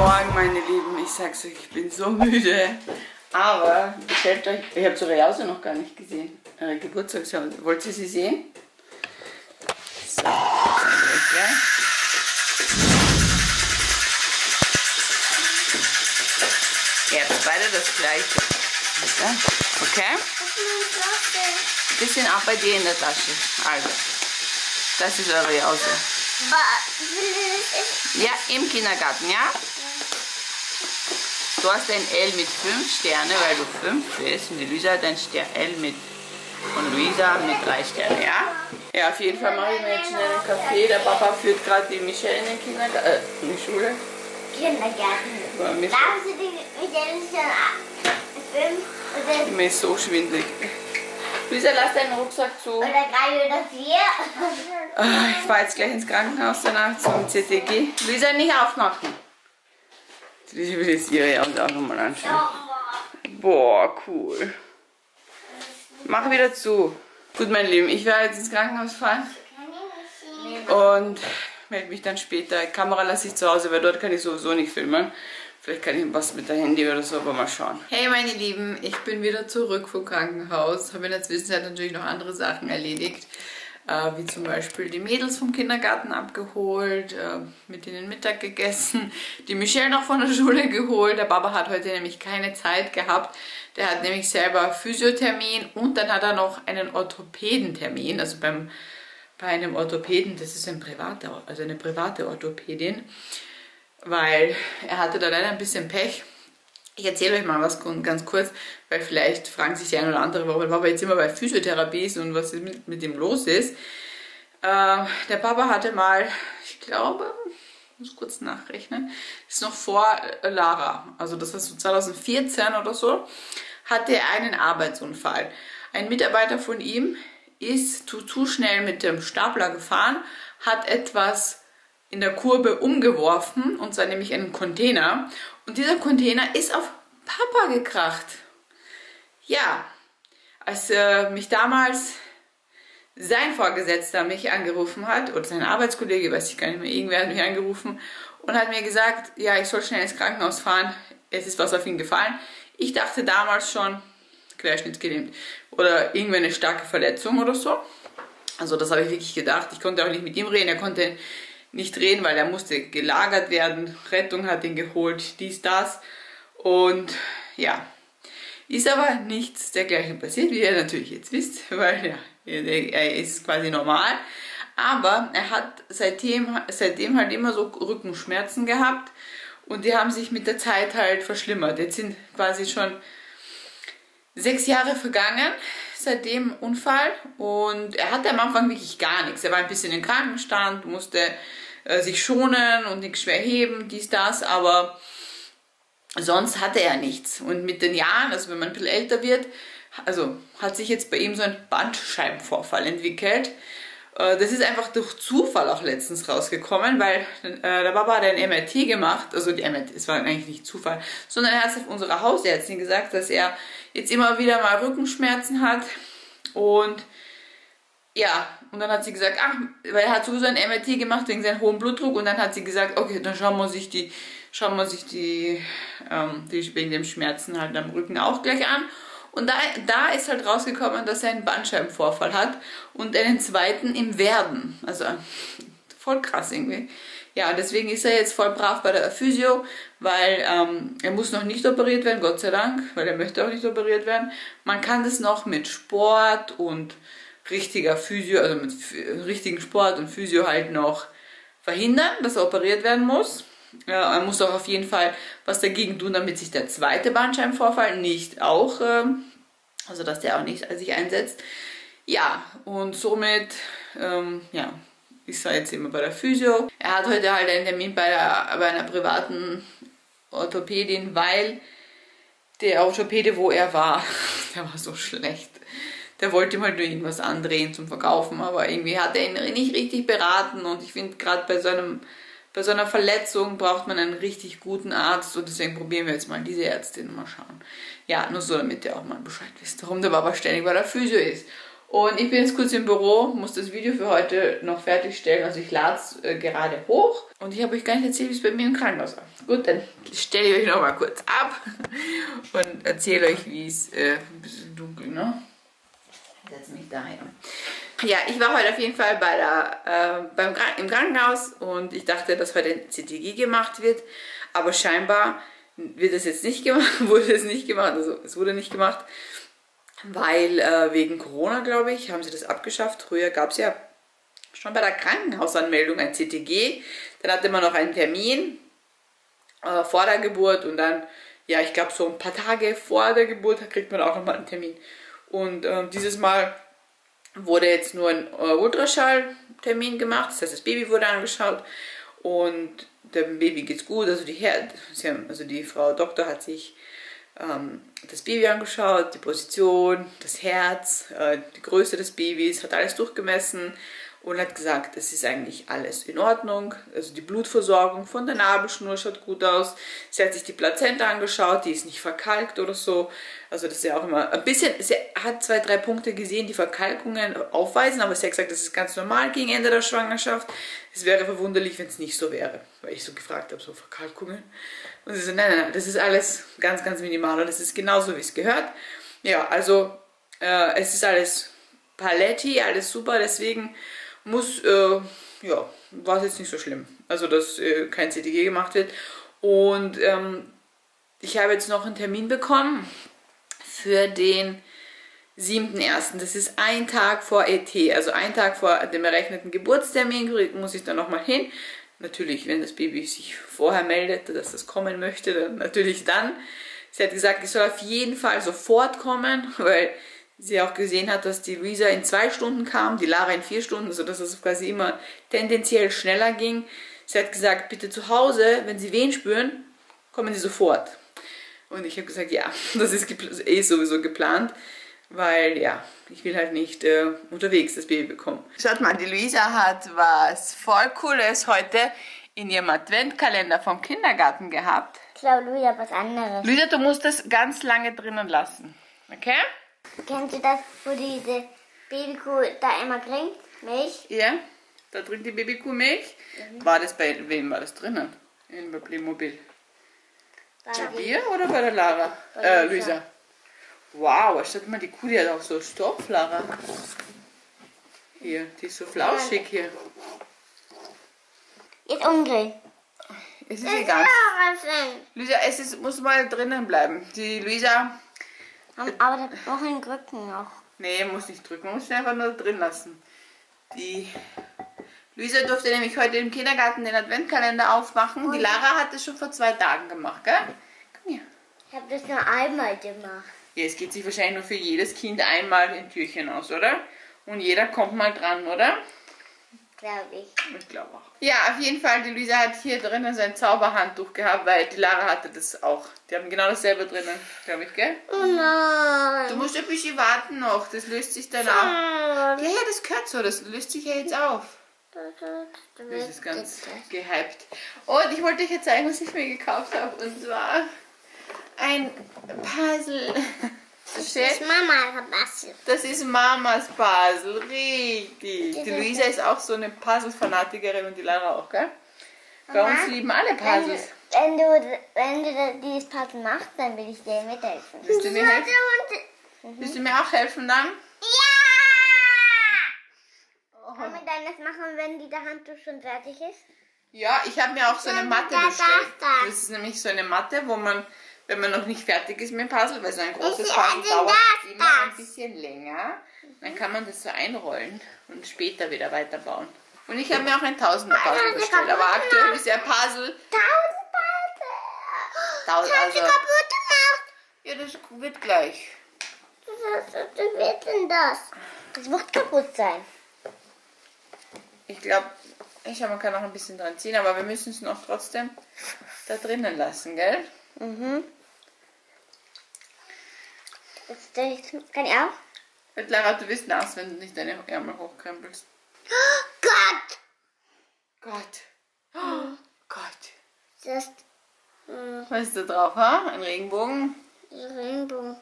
Morgen, meine Lieben. Ich sag's euch, ich bin so müde. Aber stellt euch, ich habe eure Jause noch gar nicht gesehen. Geburtstagsjause. Wollt ihr sie sehen? So. Jetzt beide das gleiche. Okay? Ein bisschen auch bei dir in der Tasche. Also, das ist eure Jause. Ja, im Kindergarten, ja? Du hast ein L mit 5 Sterne, weil du 5 bist. Und die Luisa hat ein L mit und Luisa mit 3 Sterne, ja? Ja, auf jeden Fall mache ich mir jetzt schnell einen Kaffee. Der Papa führt gerade die Michelle in den Kindergarten, in die Schule. Kindergarten. Da haben sie die Michelle schon 5. Mir ist so schwindelig. Luisa, lass deinen Rucksack zu. Oder 3 oder 4. Ich fahre jetzt gleich ins Krankenhaus danach zum CTG. Luisa, nicht aufmachen. Ich will jetzt ihre Jause auch nochmal anschauen. Boah, cool. Mach wieder zu. Gut, mein Lieben, ich werde jetzt ins Krankenhaus fahren. Und melde mich dann später. Kamera lasse ich zu Hause, weil dort kann ich sowieso nicht filmen. Vielleicht kann ich was mit der Handy oder so, aber mal schauen. Hey, meine Lieben, ich bin wieder zurück vom Krankenhaus. Habe in der Zwischenzeit natürlich noch andere Sachen erledigt. Wie zum Beispiel die Mädels vom Kindergarten abgeholt, mit denen Mittag gegessen, die Michelle noch von der Schule geholt. Der Papa hat heute nämlich keine Zeit gehabt. Der hat nämlich selber Physiothermin und dann hat er noch einen Orthopädentermin, also bei einem Orthopäden, das ist ein privater, also eine private Orthopädin, weil er hatte da leider ein bisschen Pech. Ich erzähle euch mal was ganz kurz, weil vielleicht fragen sich die ein oder andere, warum der Papa jetzt immer bei Physiotherapie ist und was mit ihm los ist. Der Papa hatte mal, ich glaube, ich muss kurz nachrechnen, ist noch vor Lara, also das war so 2014 oder so, hatte er einen Arbeitsunfall. Ein Mitarbeiter von ihm ist zu schnell mit dem Stapler gefahren, hat etwas in der Kurve umgeworfen, und zwar nämlich einen Container. Und dieser Container ist auf Papa gekracht. Ja, als mich damals sein Vorgesetzter mich angerufen hat, oder sein Arbeitskollege, weiß ich gar nicht mehr, irgendwer hat mich angerufen und hat mir gesagt, ja, ich soll schnell ins Krankenhaus fahren, es ist was auf ihn gefallen. Ich dachte damals schon, querschnittsgelähmt oder irgendwie eine starke Verletzung oder so. Also das habe ich wirklich gedacht. Ich konnte auch nicht mit ihm reden, er konnte nicht reden, weil er musste gelagert werden. Rettung hat ihn geholt, dies, das. Und ja, ist aber nichts dergleichen passiert, wie ihr natürlich jetzt wisst, weil ja, er ist quasi normal. Aber er hat seitdem halt immer so Rückenschmerzen gehabt und die haben sich mit der Zeit halt verschlimmert. Jetzt sind quasi schon 6 Jahre vergangen seit dem Unfall und er hatte am Anfang wirklich gar nichts. Er war ein bisschen im Krankenstand, musste sich schonen und nichts schwer heben, dies, das, aber sonst hatte er nichts. Und mit den Jahren, also wenn man ein bisschen älter wird, also hat sich jetzt bei ihm so ein Bandscheibenvorfall entwickelt. Das ist einfach durch Zufall auch letztens rausgekommen, weil der Papa hat ein MRT gemacht, also die MRT, es war eigentlich nicht Zufall, sondern er hat es auf unserer Hausärztin gesagt, dass er jetzt immer wieder mal Rückenschmerzen hat und ja, und dann hat sie gesagt, ach, weil er hat sowieso ein MRT gemacht wegen seinem hohen Blutdruck und dann hat sie gesagt, okay, dann schauen wir sich die wegen dem Schmerzen halt am Rücken auch gleich an. Und da ist halt rausgekommen, dass er einen Bandscheibenvorfall hat und einen zweiten im Werden. Also voll krass irgendwie. Ja, deswegen ist er jetzt voll brav bei der Physio, weil er muss noch nicht operiert werden, Gott sei Dank, weil er möchte auch nicht operiert werden. Man kann das noch mit Sport und richtiger Physio, also mit richtigen Sport und Physio halt noch verhindern, dass er operiert werden muss. Ja, man muss auch auf jeden Fall was dagegen tun, damit sich der zweite Bandscheibenvorfall nicht auch, also dass der auch nicht sich einsetzt. Ja, und somit, ja, ich war jetzt immer bei der Physio. Er hat heute halt einen Termin bei einer privaten Orthopädin, weil der Orthopäde, wo er war, der war so schlecht. Der wollte ihm halt nur irgendwas andrehen zum Verkaufen, aber irgendwie hat er ihn nicht richtig beraten und ich finde gerade bei so einer Verletzung braucht man einen richtig guten Arzt und deswegen probieren wir jetzt mal diese Ärztin, mal schauen. Ja, nur so, damit ihr auch mal Bescheid wisst, warum der Papa ständig bei der Physio ist. Und ich bin jetzt kurz im Büro, muss das Video für heute noch fertigstellen. Also ich lade es gerade hoch. Und ich habe euch gar nicht erzählt, wie es bei mir im Krankenhaus war. Gut, dann stelle ich euch nochmal kurz ab und erzähle euch, wie es... ein bisschen dunkel, ne? Ich setze mich da hin. Ja, ich war heute auf jeden Fall bei der, im Krankenhaus und ich dachte, dass heute ein CTG gemacht wird. Aber scheinbar wird es jetzt nicht gemacht, wurde es nicht gemacht, also es wurde nicht gemacht. Weil wegen Corona, glaube ich, haben sie das abgeschafft. Früher gab es ja schon bei der Krankenhausanmeldung ein CTG. Dann hatte man noch einen Termin vor der Geburt und dann, ja, ich glaube so ein paar Tage vor der Geburt kriegt man auch nochmal einen Termin. Und dieses Mal wurde jetzt nur ein Ultraschalltermin gemacht. Das heißt, das Baby wurde angeschaut und dem Baby geht's gut. Also die Frau Doktor hat sich das Baby angeschaut, die Position, das Herz, die Größe des Babys, hat alles durchgemessen und hat gesagt, es ist eigentlich alles in Ordnung. Also die Blutversorgung von der Nabelschnur schaut gut aus. Sie hat sich die Plazenta angeschaut, die ist nicht verkalkt oder so. Also das ist ja auch immer ein bisschen, sie hat 2, 3 Punkte gesehen, die Verkalkungen aufweisen, aber sie hat gesagt, das ist ganz normal gegen Ende der Schwangerschaft. Es wäre verwunderlich, wenn es nicht so wäre, weil ich so gefragt habe, so Verkalkungen. Und sie so, nein, nein, nein, das ist alles ganz, ganz minimal und es ist genauso, wie es gehört. Ja, also es ist alles paletti, alles super, deswegen... ja, war es jetzt nicht so schlimm, also dass kein CTG gemacht wird. Und ich habe jetzt noch einen Termin bekommen für den 7.1. Das ist ein Tag vor ET, also ein Tag vor dem errechneten Geburtstermin muss ich dann nochmal hin. Natürlich, wenn das Baby sich vorher meldet, dass das kommen möchte, dann natürlich dann. Sie hat gesagt, ich soll auf jeden Fall sofort kommen, weil... sie auch gesehen hat, dass die Luisa in 2 Stunden kam, die Lara in 4 Stunden, sodass es quasi immer tendenziell schneller ging. Sie hat gesagt, bitte zu Hause, wenn Sie Wehen spüren, kommen Sie sofort. Und ich habe gesagt, ja, das ist eh sowieso geplant, weil ja, ich will halt nicht unterwegs das Baby bekommen. Schaut mal, die Luisa hat was voll Cooles heute in ihrem Adventkalender vom Kindergarten gehabt. Ich glaube, Luisa hat was anderes. Luisa, du musst das ganz lange drinnen lassen, okay? Kennst du das, wo diese Babykuh da immer trinkt? Milch? Ja, yeah, da trinkt die Babykuh Milch. Mhm. War das bei wem war das drinnen? In der Playmobil. Bei dir oder bei der Lara? Bei Luisa. Wow, schaut mal, die Kuh, die hat auch so Stoff, Lara. Hier, die ist so flauschig hier. Jetzt umdrehen. Es ist egal. Luisa, muss mal drinnen bleiben. Die Luisa... aber das braucht man drücken noch. Nee, muss nicht drücken, man muss sie einfach nur drin lassen. Die Luisa durfte nämlich heute im Kindergarten den Adventkalender aufmachen. Und die Lara hat das schon vor 2 Tagen gemacht, gell? Komm hier. Ich habe das nur einmal gemacht. Ja, es geht sich wahrscheinlich nur für jedes Kind einmal ein Türchen aus, oder? Und jeder kommt mal dran, oder? Glaube ich. Ich glaube auch. Ja, auf jeden Fall, die Luisa hat hier drinnen sein Zauberhandtuch gehabt, weil die Lara hatte das auch. Die haben genau dasselbe drinnen, glaube ich, gell? Oh nein! Du musst ein bisschen warten noch, das löst sich dann auf. Ja, das gehört so, das löst sich ja jetzt auf. Das ist ganz gehypt. Und ich wollte euch jetzt zeigen, was ich mir gekauft habe, und zwar ein Puzzle. Das ist Mamas Puzzle. Das ist Mamas Puzzle, richtig. Die Luisa ist auch so eine Puzzle-Fanatikerin und die Lara auch, gell? Bei uns lieben alle Puzzles. Wenn du dieses Puzzle machst, dann will ich dir mithelfen. Willst du mir helfen? Willst du mir auch helfen dann? Ja! Kann man dann das machen, wenn die Handtuch schon fertig ist? Ja, ich habe mir auch so eine Matte bestellt. Das ist nämlich so eine Matte, wo man... wenn man noch nicht fertig ist mit dem Puzzle, weil so ein großes Puzzle dauert immer ein bisschen länger, dann kann man das so einrollen und später wieder weiterbauen. Und ich habe mir auch ein 1000er-Puzzle bestellt, aber aktuell ist ja ein Puzzle... 1000 Puzzle! Das hat sie kaputt gemacht! Ja, das wird gleich. Was wird denn das? Das wird kaputt sein. Ich glaube, man kann noch ein bisschen dran ziehen, aber wir müssen es noch trotzdem da drinnen lassen, gell? Mhm. Kann ich auch? Und Lara, du wirst nass, wenn du nicht deine Ärmel hochkrempelst. Oh Gott! Gott! Oh Gott! Das ist, was ist da drauf, ha? Ein Regenbogen? Ein Regenbogen.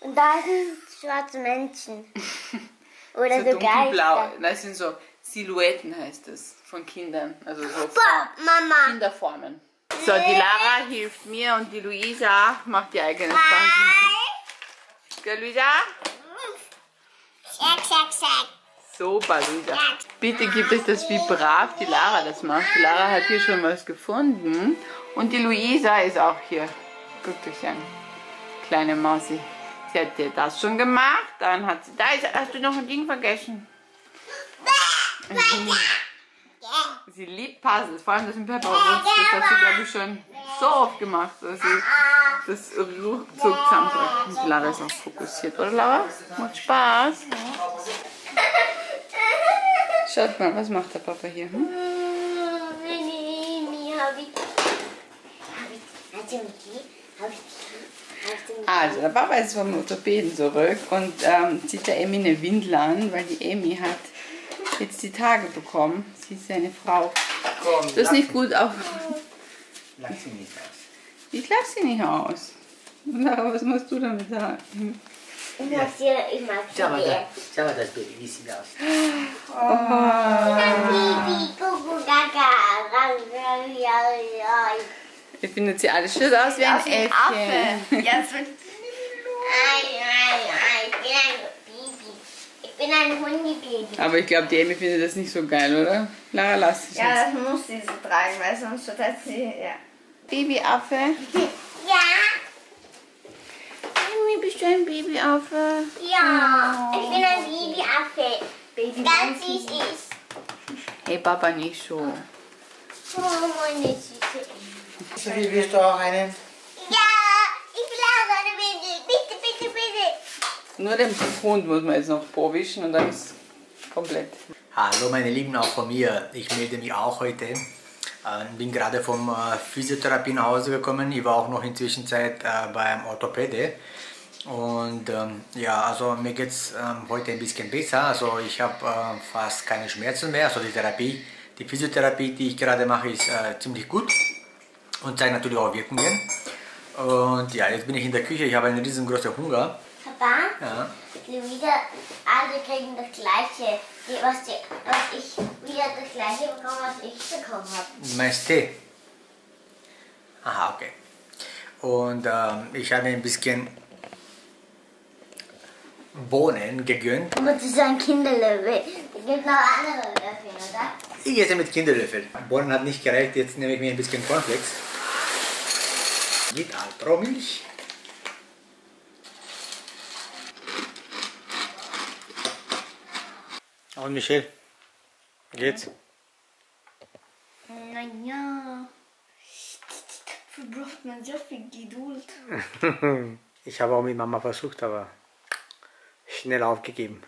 Und da sind schwarze Menschen. Oder so dunkelblau. Nein, das sind so Silhouetten, heißt es, von Kindern. Also so Mama. Kinderformen. So, die Lara hilft mir und die Luisa macht ihr eigenes Bandchen. Gell, Luisa? Schack, schack, schack. Super, Luisa. Bitte gibt es das, wie brav die Lara das macht. Die Lara hat hier schon was gefunden. Und die Luisa ist auch hier. Guckt euch an. Kleine Mausi. Sie hat dir das schon gemacht. Dann hat sie... Da ist, hast du noch ein Ding vergessen. Sie liebt Puzzles. Vor allem das mit Pepperwurz. Das hat sie, glaube ich, schon so oft gemacht, dass sie das ruckzuck zusammenpackt. Die Lara ist auch fokussiert, oder Lara? Macht Spaß. Schaut mal, was macht der Papa hier? Hm? Also, der Papa ist vom Orthopäden zurück und zieht der Emmy eine Windel an, weil die Emmy hat jetzt die Tage bekommen. Sie ist eine Frau. Komm, das ist nicht gut auf. Lach sie nicht aus. Ich lach sie nicht aus. Lara, was musst du damit sagen? Ich mag sie, ich mag sie. Schau mal das Baby, wie sieht aus. Ich finde, sie alles schön aus wie ein Affe. Ja, so. Ich bin ein Hundebaby. Aber ich glaube, die Emmy findet das nicht so geil, oder? Lara, lass dich. Ja, das muss sie so tragen, weil sonst hat sie. Ja. Babyaffe. Ja. Bist du ein Babyaffe? Ja, oh. Ich bin ein Babyaffe. Baby ganz süß ist. Hey Papa, nicht so. Oh, meine Süße. Sophie, willst du auch einen? Ja, ich will auch eine Baby. Bitte, bitte, bitte. Nur den Hund muss man jetzt noch vorwischen und dann ist komplett. Hallo meine Lieben, auch von mir. Ich melde mich auch heute. Ich bin gerade vom Physiotherapie nach Hause gekommen. Ich war auch noch in der Zwischenzeit beim Orthopäde. Und ja, also mir geht es heute ein bisschen besser. Also ich habe fast keine Schmerzen mehr. Also die Therapie, die Physiotherapie, die ich gerade mache, ist ziemlich gut und zeigt natürlich auch Wirkungen. Und ja, jetzt bin ich in der Küche. Ich habe einen riesengroßen Hunger. Papa? Ja. Wieder alle kriegen das Gleiche. Was ich wieder das Gleiche bekomme, was ich bekommen habe. Meinst du? Aha, okay. Und ich habe ein bisschen Bohnen gegönnt. Aber das ist ein Kinderlöffel. Es gibt noch andere Löffel, oder? Ich esse mit Kinderlöffel. Bohnen hat nicht gereicht, jetzt nehme ich mir ein bisschen Cornflakes. Mit Altromilch. Und Michelle, geht's? Naja, dafür braucht man so viel Geduld. Ich habe auch mit Mama versucht, aber schnell aufgegeben.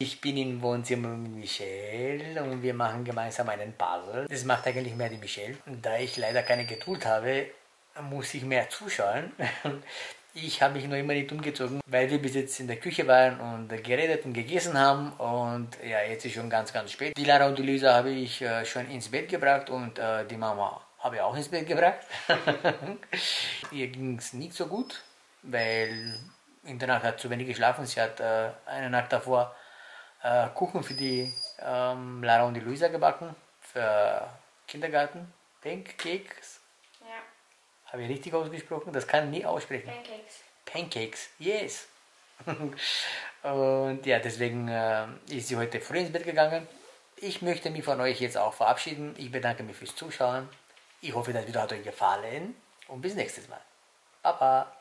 Ich bin im Wohnzimmer mit Michelle und wir machen gemeinsam einen Puzzle. Das macht eigentlich mehr die Michelle. Und da ich leider keine Geduld habe, muss ich mehr zuschauen. Ich habe mich noch immer nicht umgezogen, weil wir bis jetzt in der Küche waren und geredet und gegessen haben. Und ja, jetzt ist schon ganz, ganz spät. Die Lara und die Luisa habe ich schon ins Bett gebracht und die Mama habe ich auch ins Bett gebracht. Ihr ging es nicht so gut, weil in der Nacht hat zu wenig geschlafen. Sie hat eine Nacht davor Kuchen für die Lara und die Luisa gebacken, für Kindergarten, Pancakes. Habe ich richtig ausgesprochen? Das kann ich nie aussprechen. Pancakes. Pancakes, yes. Und ja, deswegen ist sie heute früh ins Bett gegangen. Ich möchte mich von euch jetzt auch verabschieden. Ich bedanke mich fürs Zuschauen. Ich hoffe, das Video hat euch gefallen. Und bis nächstes Mal. Baba.